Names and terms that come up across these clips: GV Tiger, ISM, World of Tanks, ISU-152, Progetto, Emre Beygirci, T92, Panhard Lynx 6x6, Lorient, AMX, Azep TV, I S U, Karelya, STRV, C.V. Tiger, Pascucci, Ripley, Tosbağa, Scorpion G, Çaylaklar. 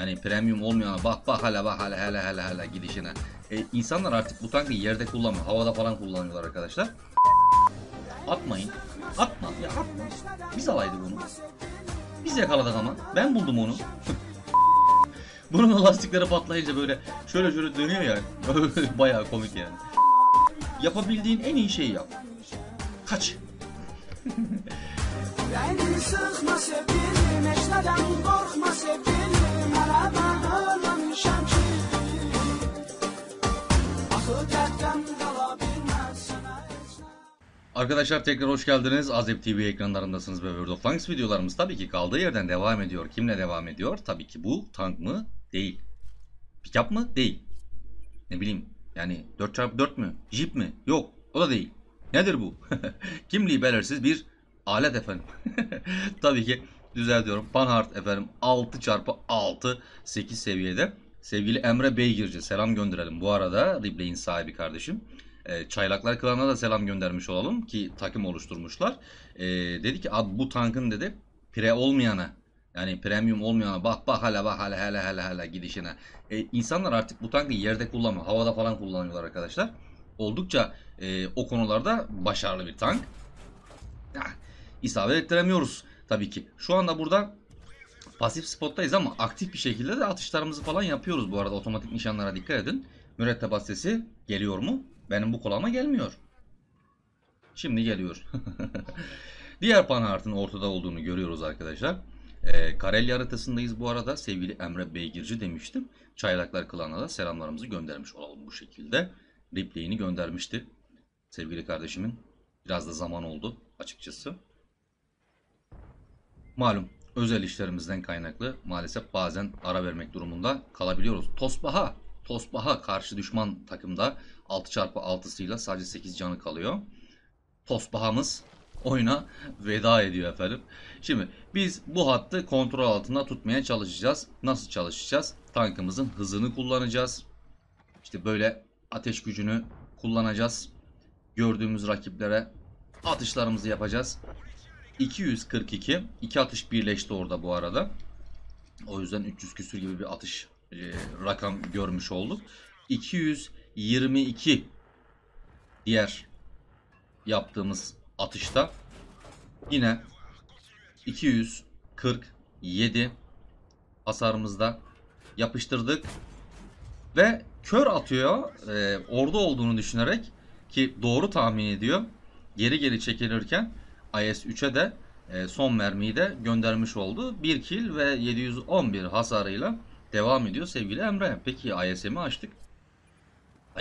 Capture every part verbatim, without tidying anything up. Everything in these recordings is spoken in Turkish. Yani premium olmayana bak bak hala bak hala hala hala hala gidişine. E, insanlar artık bu tankı yerde kullanmıyor. Havada falan kullanıyorlar arkadaşlar. Atmayın. Atma ya atma. Biz alaydık onu. Biz yakaladık ama. Ben buldum onu. Bunun lastikleri patlayınca böyle şöyle şöyle dönüyor yani. Bayağı komik yani. Yapabildiğin en iyi şeyi yap. Kaç. Arkadaşlar tekrar hoş geldiniz. Azep T V ekranlarındasınız ve World of Tanks videolarımız tabii ki kaldığı yerden devam ediyor. Kimle devam ediyor? Tabii ki bu tank mı? Değil. Pikap mı? Değil. Ne bileyim yani dört çarpı dört mü? Jeep mi? Yok. O da değil. Nedir bu? Kimliği belirsiz bir alet efendim. Tabii ki düzeltiyorum. Panhard efendim altı çarpı altı sekiz seviyede. Sevgili Emre Beygirci selam gönderelim. Bu arada Ripley'in sahibi kardeşim. Çaylaklar klanına da selam göndermiş olalım ki takım oluşturmuşlar. Ee, dedi ki bu tankın dedi pre olmayana yani premium olmayana bak bak hala bak hala hala hala hala gidişine. Ee, insanlar artık bu tankı yerde kullanmıyor. Havada falan kullanıyorlar arkadaşlar. Oldukça e, o konularda başarılı bir tank. Yani, isabet ettiremiyoruz tabii ki. Şu anda burada pasif spottayız ama aktif bir şekilde de atışlarımızı falan yapıyoruz bu arada. Otomatik nişanlara dikkat edin. Mürettebat sesi geliyor mu? Benim bu kulağıma gelmiyor. Şimdi geliyor. Diğer Panhard'ın ortada olduğunu görüyoruz arkadaşlar. Ee, Karelya haritasındayız bu arada. Sevgili Emre Beygirci demiştim. Çaylaklar klanına da selamlarımızı göndermiş olalım bu şekilde. Replay'ini göndermişti. Sevgili kardeşimin. Biraz da zaman oldu açıkçası. Malum özel işlerimizden kaynaklı. Maalesef bazen ara vermek durumunda kalabiliyoruz. Tosbağa. Tosbağa karşı düşman takımda altı çarpı altısıyla sadece sekiz canı kalıyor. Tosbağamız oyuna veda ediyor efendim. Şimdi biz bu hattı kontrol altında tutmaya çalışacağız. Nasıl çalışacağız? Tankımızın hızını kullanacağız. İşte böyle ateş gücünü kullanacağız. Gördüğümüz rakiplere atışlarımızı yapacağız. iki yüz kırk iki. iki atış birleşti orada bu arada. O yüzden üç yüz küsür gibi bir atış E, rakam görmüş olduk. iki yüz yirmi iki diğer yaptığımız atışta yine iki yüz kırk yedi hasarımızda yapıştırdık ve kör atıyor e, orada olduğunu düşünerek ki doğru tahmin ediyor. Geri geri çekilirken I S üç'e de e, son mermiyi de göndermiş oldu. bir kill ve yedi yüz on bir hasarıyla devam ediyor sevgili Emre. Peki I S M'i açtık.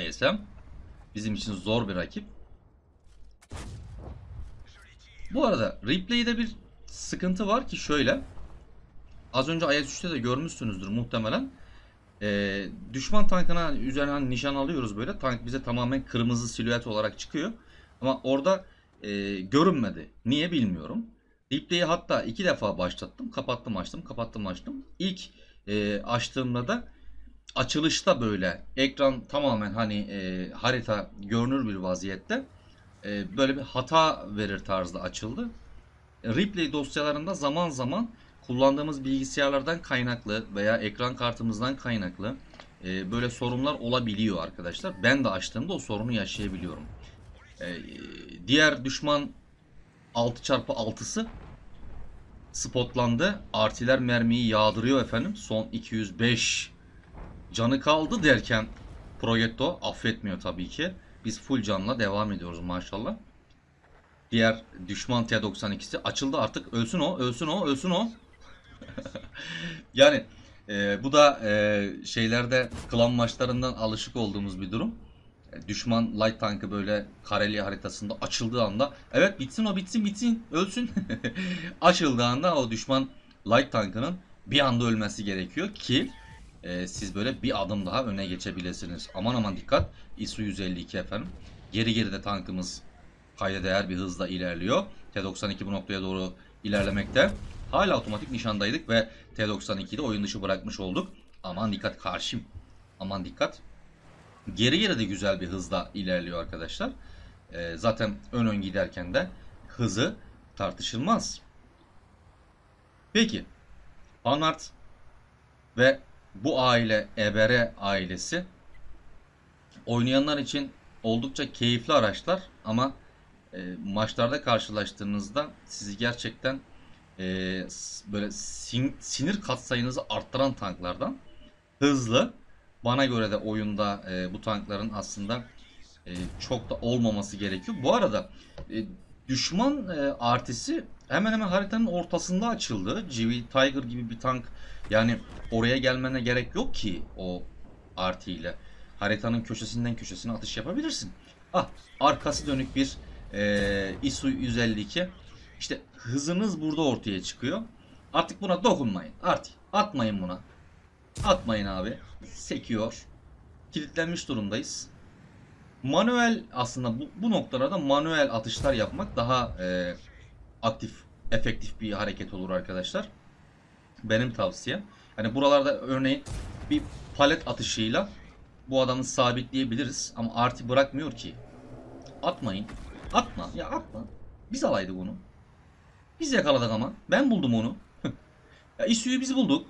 I S M bizim için zor bir rakip. Bu arada replay'de bir sıkıntı var ki şöyle. Az önce I S üç'te de görmüşsünüzdür muhtemelen. Ee, düşman tankına üzerine nişan alıyoruz böyle. Tank bize tamamen kırmızı silüet olarak çıkıyor. Ama orada e, görünmedi. Niye bilmiyorum. Replay'i hatta iki defa başlattım. Kapattım açtım kapattım açtım. İlk E, açtığımda da açılışta böyle ekran tamamen hani e, harita görünür bir vaziyette e, böyle bir hata verir tarzda açıldı. Replay dosyalarında zaman zaman kullandığımız bilgisayarlardan kaynaklı veya ekran kartımızdan kaynaklı e, böyle sorunlar olabiliyor arkadaşlar. Ben de açtığımda o sorunu yaşayabiliyorum. E, diğer düşman altı çarpı altısı spotlandı. Artiler mermiyi yağdırıyor efendim. Son iki yüz beş canı kaldı derken Progetto affetmiyor tabii ki. Biz full canla devam ediyoruz maşallah. Diğer düşman T doksan ikisi açıldı artık. Ölsün o, ölsün o, ölsün o. Yani e, bu da e, şeylerde klan maçlarından alışık olduğumuz bir durum. E, düşman light tankı böyle Karelya haritasında açıldığı anda evet bitsin o bitsin bitsin ölsün açıldığı anda o düşman light tankının bir anda ölmesi gerekiyor ki e, siz böyle bir adım daha öne geçebilirsiniz. Aman aman dikkat. I S U yüz elli iki efendim. Geri geri de tankımız kayda değer bir hızla ilerliyor. T doksan iki bu noktaya doğru ilerlemekte. Hala otomatik nişandaydık ve T doksan ikiyi de oyun dışı bırakmış olduk. Aman dikkat karşım. Aman dikkat. Geri geri de güzel bir hızla ilerliyor arkadaşlar. E, zaten ön ön giderken de hızı tartışılmaz. Peki. Panhard ve bu aile Ebere ailesi oynayanlar için oldukça keyifli araçlar ama e, maçlarda karşılaştığınızda sizi gerçekten e, böyle sin sinir katsayınızı arttıran tanklardan, hızlı. Bana göre de oyunda e, bu tankların aslında e, çok da olmaması gerekiyor. Bu arada e, düşman e, artisi hemen hemen haritanın ortasında açıldı. G V Tiger gibi bir tank, yani oraya gelmene gerek yok ki o artiyle. Haritanın köşesinden köşesine atış yapabilirsin. Ah, arkası dönük bir e, I S U yüz elli iki. İşte hızınız burada ortaya çıkıyor. Artık buna dokunmayın. Artık atmayın buna. Atmayın abi. Sekiyor. Kilitlenmiş durumdayız. Manuel, aslında bu, bu noktalarda manuel atışlar yapmak daha e, aktif, efektif bir hareket olur arkadaşlar. Benim tavsiyem. Hani buralarda örneğin bir palet atışıyla bu adamı sabitleyebiliriz. Ama artı bırakmıyor ki. Atmayın. Atma. Ya atma. Biz alaydık onu. Biz yakaladık ama. Ben buldum onu. Ya İSU'yu biz bulduk.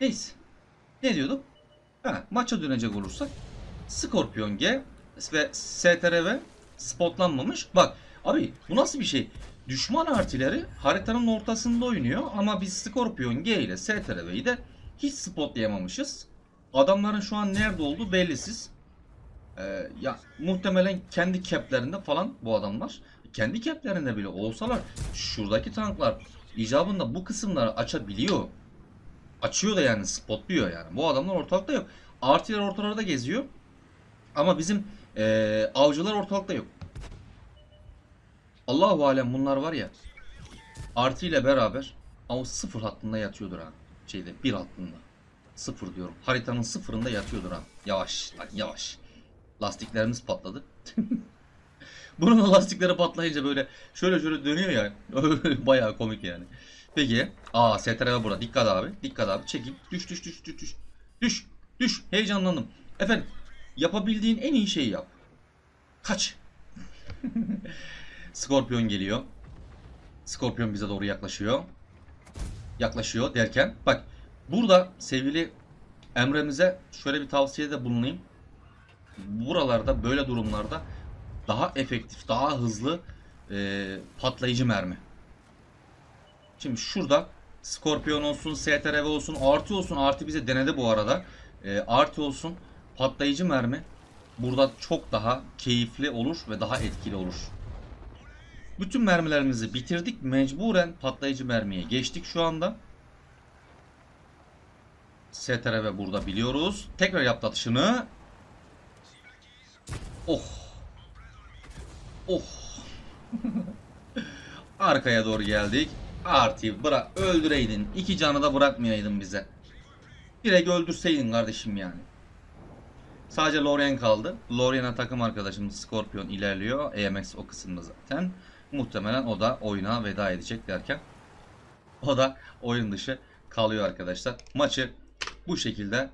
Neyse. Ne diyorduk? Ha, maça dönecek olursak. Scorpion G ve S T R V spotlanmamış. Bak abi, bu nasıl bir şey? Düşman artileri haritanın ortasında oynuyor ama biz Scorpion G ile S T R V'yi de hiç spotlayamamışız. Adamların şu an nerede olduğu bellisiz. Ee, ya muhtemelen kendi cap'lerinde falan bu adamlar. Kendi cap'lerinde bile olsalar şuradaki tanklar icabında bu kısımları açabiliyor. Açıyor da, yani spotluyor yani. Bu adamlar ortalıkta yok. Artiler ortalarda geziyor. Ama bizim ee, avcılar ortalıkta yok. Allahu alem, bunlar var ya. Artı ile beraber av sıfır hattında yatıyordur ha. Şeyde bir hattında. Sıfır diyorum. Haritanın sıfırında yatıyordur ha. Yavaş lan, yavaş. Lastiklerimiz patladı. Bunun da lastikleri patlayınca böyle şöyle şöyle dönüyor ya. Bayağı komik yani. Peki. Aa, S T R V burada. Dikkat abi. Dikkat abi. Çekil. Düş düş düş düş düş. Düş. Düş. Heyecanlandım. Efendim. Yapabildiğin en iyi şeyi yap. Kaç. Scorpion geliyor. Scorpion bize doğru yaklaşıyor. Yaklaşıyor derken. Bak. Burada sevgili Emre'mize şöyle bir tavsiyede bulunayım. Buralarda, böyle durumlarda daha efektif, daha hızlı e, patlayıcı mermi. Şimdi şurada Scorpion olsun, S T R V olsun, artı olsun. Artı bize denedi bu arada. E, artı olsun. Patlayıcı mermi burada çok daha keyifli olur ve daha etkili olur. Bütün mermilerimizi bitirdik. Mecburen patlayıcı mermiye geçtik şu anda. S T R V burada, biliyoruz. Tekrar yaptı atışını. Oh. Oh. Arkaya doğru geldik. Artı bırak, öldüreydin. İki canı da bırakmayaydın bize. Direkt öldürseydin kardeşim yani. Sadece Lorient kaldı. Lorient'a takım arkadaşımız Scorpion ilerliyor. A M X o kısımda zaten. Muhtemelen o da oyuna veda edecek derken. O da oyun dışı kalıyor arkadaşlar. Maçı bu şekilde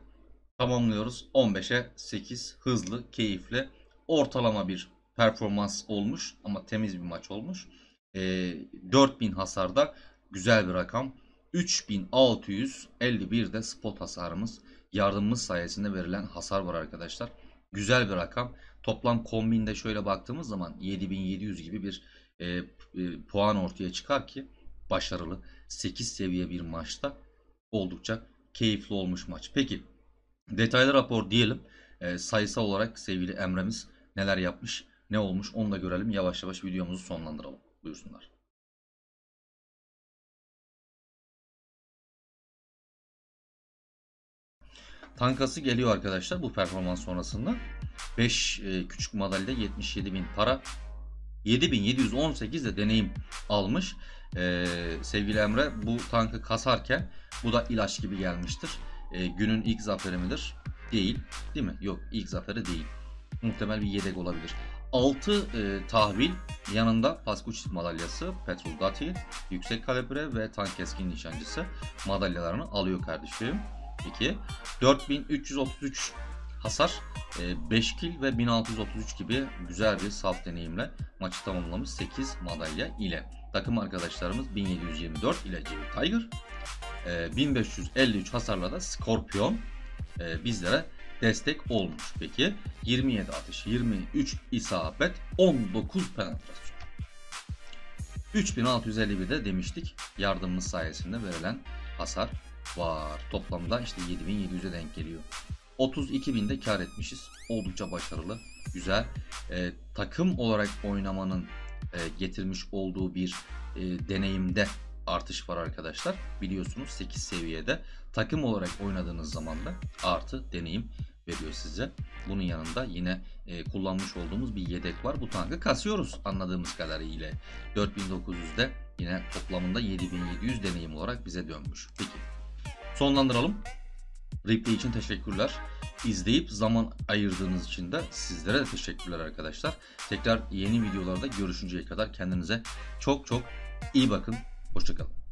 tamamlıyoruz. on beşe sekiz, hızlı, keyifli, ortalama bir performans olmuş ama temiz bir maç olmuş. E, dört bin hasarda güzel bir rakam. üç bin altı yüz elli bir'de spot hasarımız, yardımımız sayesinde verilen hasar var arkadaşlar. Güzel bir rakam. Toplam kombinde şöyle baktığımız zaman yedi bin yedi yüz gibi bir e, e, puan ortaya çıkar ki başarılı. sekiz seviye bir maçta oldukça keyifli olmuş maç. Peki detaylı rapor diyelim. E, sayısal olarak sevgili Emre'miz neler yapmış, ne olmuş onu da görelim. Yavaş yavaş videomuzu sonlandıralım. Buyursunlar. Tankası geliyor arkadaşlar bu performans sonrasında. beş e, küçük madalya, yetmiş yedi bin para, yedi bin yedi yüz on sekiz de deneyim almış. E, sevgili Emre bu tankı kasarken bu da ilaç gibi gelmiştir. E, günün ilk zaferi midir? Değil. Değil mi? Yok, ilk zaferi değil. Muhtemel bir yedek olabilir. altı e, tahvil, yanında Pascucci madalyası, petrol dati, yüksek kalibre ve tank keskin nişancısı madalyalarını alıyor kardeşim. Peki dört bin üç yüz otuz üç hasar, beş kill ve bin altı yüz otuz üç gibi güzel bir saf deneyimle maçı tamamlamış sekiz madalya ile. takım arkadaşlarımız bin yedi yüz yirmi dört ile C V. Tiger, bin beş yüz elli üç hasarla da Scorpion bizlere destek olmuş. Peki yirmi yedi atış, yirmi üç isabet, on dokuz penetrasyon. üç bin altı yüz elli bir'de demiştik yardımımız sayesinde verilen hasar var. Toplamda işte yedi bin yedi yüz'e denk geliyor. otuz iki bin'de kar etmişiz. Oldukça başarılı, güzel. E, takım olarak oynamanın e, getirmiş olduğu bir e, deneyimde artış var arkadaşlar. Biliyorsunuz sekiz seviyede takım olarak oynadığınız zaman da artı deneyim veriyor size. Bunun yanında yine e, kullanmış olduğumuz bir yedek var. Bu tankı kasıyoruz anladığımız kadarıyla. dört bin dokuz yüz'de yine toplamında yedi bin yedi yüz deneyim olarak bize dönmüş. Peki sonlandıralım. Ripley için teşekkürler. İzleyip zaman ayırdığınız için de sizlere de teşekkürler arkadaşlar. Tekrar yeni videolarda görüşünceye kadar kendinize çok çok iyi bakın. Hoşça kalın.